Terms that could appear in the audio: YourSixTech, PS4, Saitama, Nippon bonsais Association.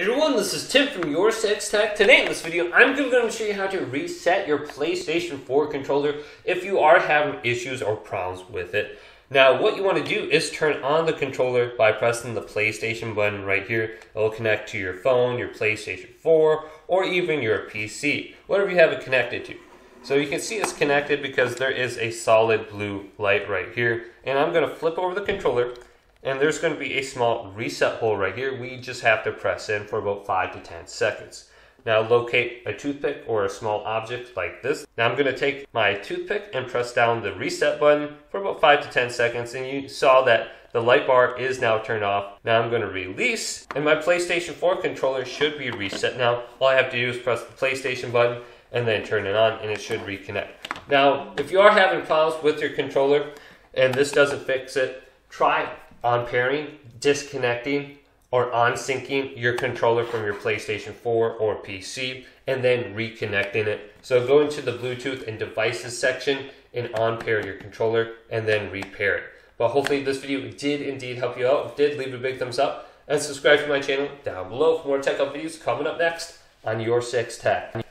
Hey everyone, this is Tim from YourSixTech. Today in this video, I'm going to show you how to reset your PlayStation 4 controller if you are having issues or problems with it. Now, what you want to do is turn on the controller by pressing the PlayStation button right here. It will connect to your phone, your PlayStation 4, or even your PC, whatever you have it connected to. So you can see it's connected because there is a solid blue light right here. And I'm going to flip over the controller. And there's going to be a small reset hole right here. We just have to press in for about 5 to 10 seconds. Now locate a toothpick or a small object like this. Now I'm going to take my toothpick and press down the reset button for about 5 to 10 seconds. And you saw that the light bar is now turned off. Now I'm going to release. And my PlayStation 4 controller should be reset now. All I have to do is press the PlayStation button and then turn it on and it should reconnect. Now if you are having problems with your controller and this doesn't fix it, try on pairing, disconnecting, or on syncing your controller from your PlayStation 4 or PC and then reconnecting it. So go into the Bluetooth and devices section and on pair your controller and then repair it. But hopefully this video did indeed help you out. If it did, leave a big thumbs up and subscribe to my channel down below for more tech help videos coming up next on YourSixTech.